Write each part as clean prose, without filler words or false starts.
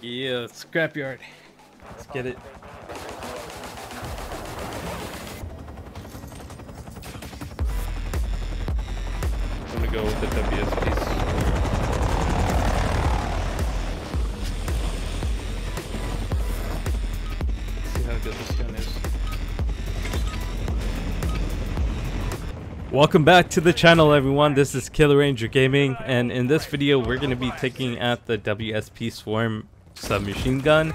Yeah, scrapyard. Let's get it. I'm gonna go with the WSP Swarm. Welcome back to the channel, everyone. This is Killer Ranger Gaming, and in this video we're going to be taking out the WSP Swarm submachine gun.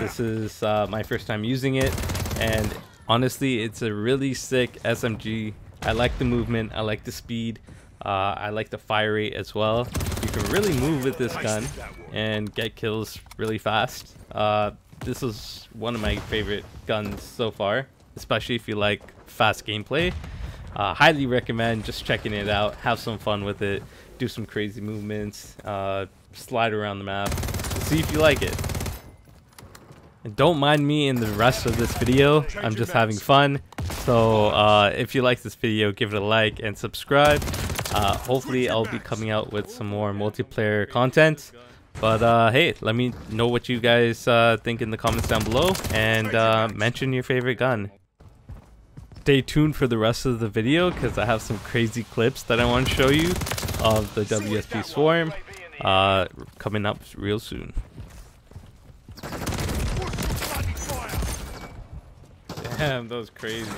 This is my first time using it, and honestly it's a really sick SMG. I like the movement, I like the speed, I like the fire rate as well. You can really move with this gun and get kills really fast. This is one of my favorite guns so far, especially if you like fast gameplay. Highly recommend just checking it out, have some fun with it, do some crazy movements, slide around the map, see if you like it. And don't mind me in the rest of this video, I'm just having fun. So if you like this video, give it a like and subscribe. Hopefully I'll be coming out with some more multiplayer content, but hey, let me know what you guys think in the comments down below, and mention your favorite gun. Stay tuned for the rest of the video because I have some crazy clips that I want to show you of the WSP Swarm coming up real soon. Damn, that was crazy.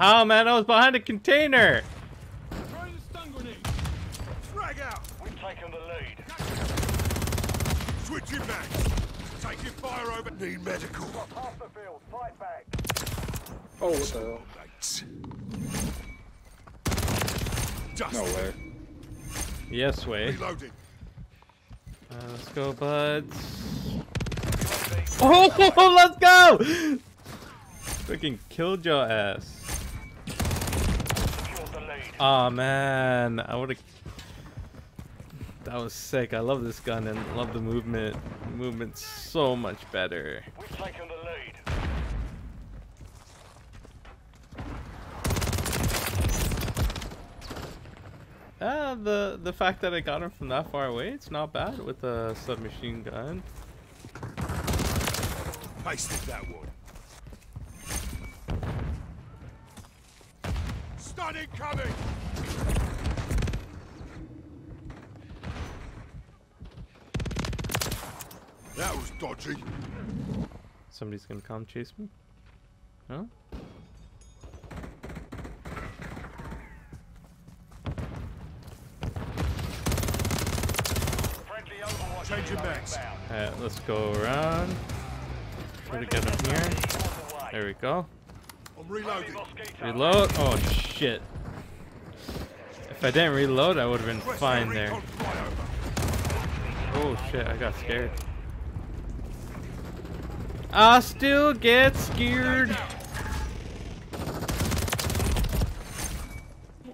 Oh man, I was behind a container. Taking the lead. Switch it back. Take your fire over. Need medical. Stop half the field. Fight back. Oh, what the hell? Just no way. Yes way. Reloaded. Let's go, buds. Oh, let's go! Freaking killed your ass. Oh man, I would have. That was sick. I love this gun and love the movement. The movement's so much better. We've taken the lead. Ah, the fact that I got him from that far away, it's not bad with a submachine gun. Wasted that one. Stun incoming! That was dodgy. Somebody's gonna come chase me? Huh? Alright, let's go around. Try to get him here. There we go. I'm reloading. Reload? Oh shit. If I didn't reload, I would have been fine there. Oh shit, I got scared. I still get scared.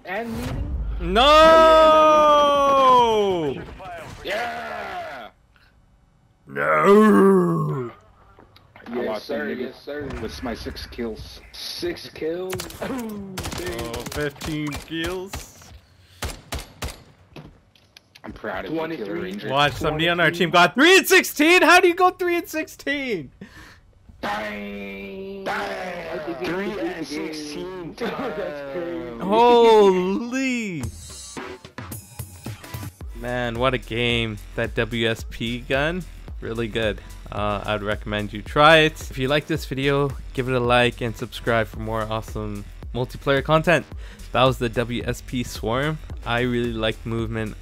And meeting? No! Yeah! No! Yes, sir. Yes, sir. That's my 6 kills. 6 kills? Oh, 15 kills. I'm proud of you, Killer Ranger. Watch, somebody on our team got 3 and 16. How do you go 3 and 16? Dang. Dang. 3 and 16 times. Holy man, what a game. That WSP gun, really good. I'd recommend you try it. If you like this video, give it a like and subscribe for more awesome multiplayer content. That was the WSP Swarm. I really like movement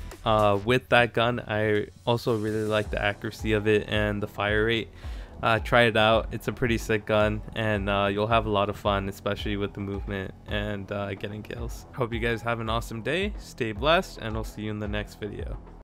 with that gun. I also really like the accuracy of it and the fire rate. Try it out. It's a pretty sick gun, and you'll have a lot of fun, especially with the movement and getting kills. Hope you guys have an awesome day. Stay blessed, and I'll see you in the next video.